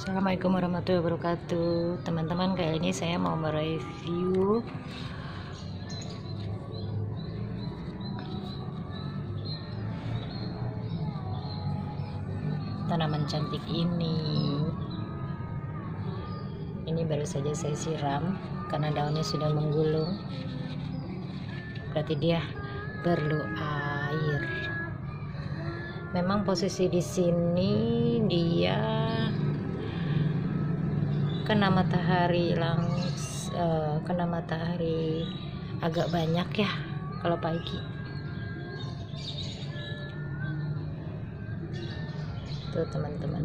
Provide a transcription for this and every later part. Assalamualaikum warahmatullahi wabarakatuh. Teman-teman, kali ini saya mau mereview tanaman cantik ini. Ini baru saja saya siram karena daunnya sudah menggulung, berarti dia perlu air. Memang posisi di sini dia kena matahari agak banyak ya kalau pagi. Tuh teman-teman,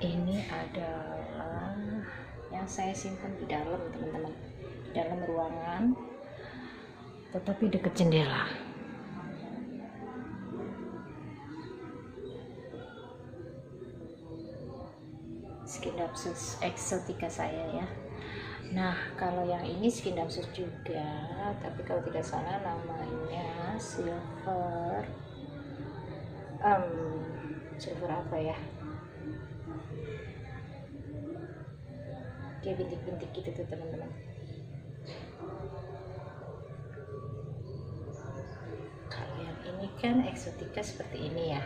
ini adalah yang saya simpan di dalam, teman-teman, dalam ruangan tetapi dekat jendela. Scindapsus exotica saya ya. Nah, kalau yang ini Scindapsus juga, tapi kalau tidak salah namanya silver apa ya? Dia bintik-bintik gitu tuh teman-teman. Kalau yang ini kan exotica seperti ini ya.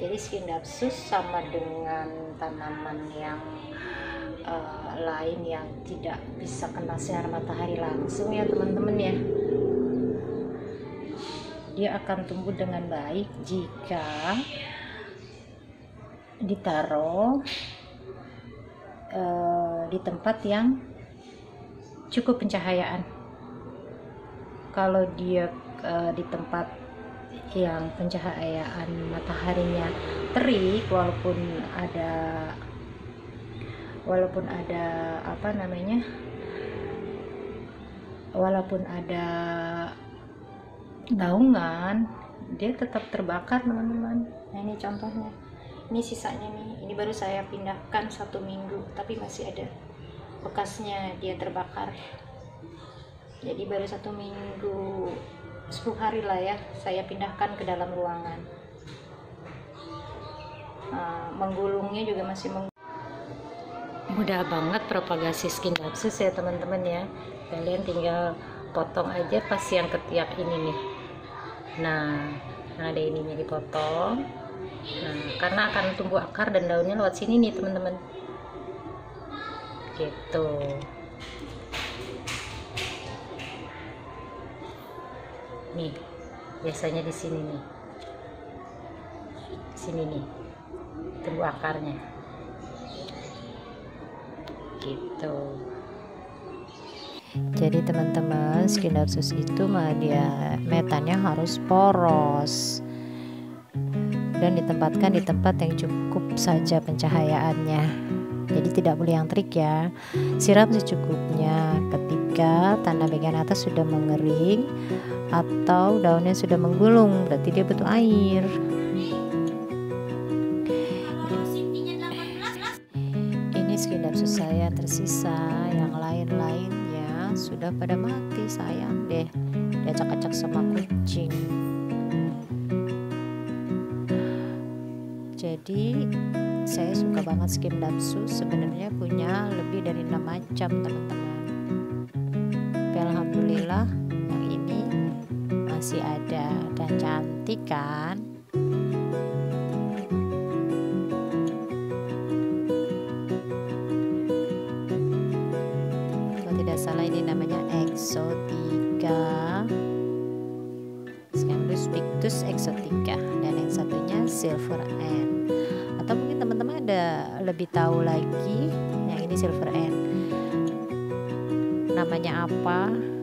Jadi Scindapsus sama dengan tanaman yang lain yang tidak bisa kena sinar matahari langsung ya teman-teman ya. Dia akan tumbuh dengan baik jika ditaruh di tempat yang cukup pencahayaan. Kalau dia di tempat yang pencahayaan mataharinya terik, walaupun ada daungan, dia tetap terbakar teman-teman. Nah, ini contohnya, ini sisanya nih, ini baru saya pindahkan 1 minggu tapi masih ada bekasnya, dia terbakar. Jadi baru 1 minggu 10 hari lah ya, saya pindahkan ke dalam ruangan. Menggulungnya juga masih mudah banget propagasi Scindapsus ya teman-teman ya. Kalian tinggal potong aja pas yang ketiak ini nih. Nah ada ininya dipotong. Nah, karena akan tumbuh akar dan daunnya lewat sini nih teman-teman. Gitu. Nih, biasanya di sini nih. Sini nih. Tumbuh akarnya. Gitu. Jadi teman-teman, Scindapsus itu dia metannya harus poros dan ditempatkan di tempat yang cukup saja pencahayaannya. Jadi tidak boleh yang terik ya. Siram secukupnya ketika tanah bagian atas sudah mengering atau daunnya sudah menggulung, berarti dia butuh air. Ini Scindapsus saya yang tersisa, yang lain-lainnya sudah pada mati, sayang deh, diacak-acak sama kucing. Jadi saya suka banget Scindapsus, sebenarnya punya lebih dari 6 macam teman-teman. Tapi alhamdulillah yang ini masih ada dan cantik kan. Kalau tidak salah ini namanya Exotica, Scindapsus Exotica, dan yang satunya silverane. Atau mungkin teman-teman ada lebih tahu lagi yang ini silverane namanya apa?